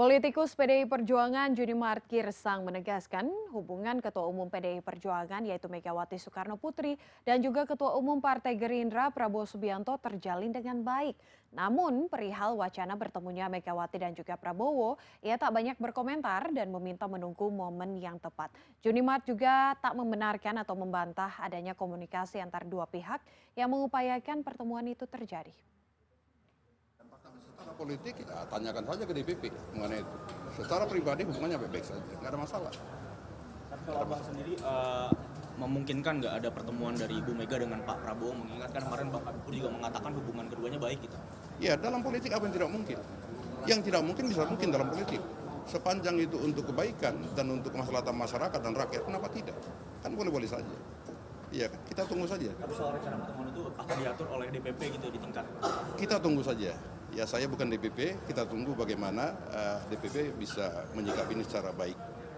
Politikus PDI Perjuangan Junimart Girsang menegaskan hubungan Ketua Umum PDI Perjuangan yaitu Megawati Soekarno Putri dan juga Ketua Umum Partai Gerindra Prabowo Subianto terjalin dengan baik. Namun perihal wacana bertemunya Megawati dan juga Prabowo, ia tak banyak berkomentar dan meminta menunggu momen yang tepat. Junimart juga tak membenarkan atau membantah adanya komunikasi antar dua pihak yang mengupayakan pertemuan itu terjadi. Secara politik kita tanyakan saja ke DPP mengenai itu. Secara pribadi hubungannya baik-baik saja, nggak ada masalah. Tapi kalau Abang sendiri memungkinkan nggak ada pertemuan dari Ibu Mega dengan Pak Prabowo, mengingatkan kemarin Pak Prabowo juga mengatakan hubungan keduanya baik gitu? Ya, dalam politik apa yang tidak mungkin? Yang tidak mungkin bisa mungkin dalam politik. Sepanjang itu untuk kebaikan dan untuk kemaslahatan masyarakat dan rakyat, kenapa tidak? Kan boleh-boleh saja. Iya, kita tunggu saja. Tapi soal rencana pertemuan itu akan diatur oleh DPP gitu di tingkat? Kita tunggu saja. Ya, saya bukan DPP, kita tunggu bagaimana DPP bisa menyikapi ini secara baik.